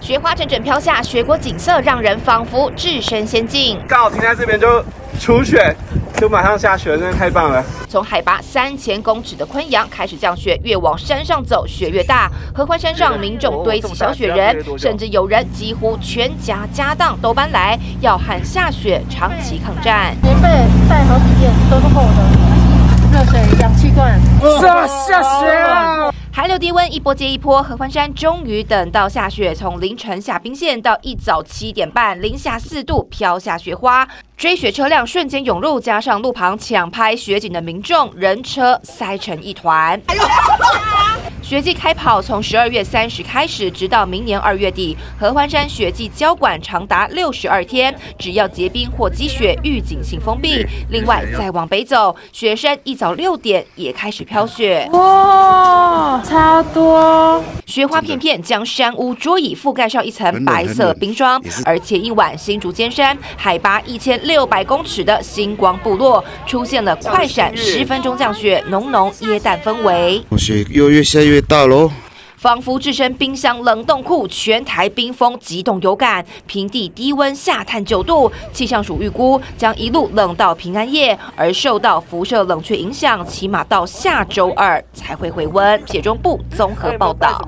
雪花阵阵飘下，雪国景色让人仿佛置身仙境。刚好停在这边就除雪，就马上下雪，真的太棒了。从海拔3000公尺的昆阳开始降雪，越往山上走雪越大。合欢山上民众堆起小雪人，甚至有人几乎全家家当都搬来，要和下雪长期抗战。棉被带好几件，都是厚的，热水氧气罐。下雪啊！ 寒流低温一波接一波，合欢山终于等到下雪。从凌晨下冰线到一早7点半，零下4度飘下雪花，追雪车辆瞬间涌入，加上路旁抢拍雪景的民众，人车塞成一团。雪季开跑，从12月30开始，直到明年2月底，合欢山雪季交管长达62天，只要结冰或积雪，预警性封闭。另外，再往北走，雪山一早6点也开始飘雪。哇！ 超多雪花片片将山屋桌椅覆盖上一层白色冰霜，而前一晚新竹尖山海拔1600公尺的星光部落出现了快闪10分钟降雪，浓浓椰蛋氛围。雪又越下越大喽。 仿佛置身冰箱冷冻库，全台冰封极冻有感，平地低温下探9度，气象署预估将一路冷到平安夜，而受到辐射冷却影响，起码到下周2才会回温。写中部综合报道。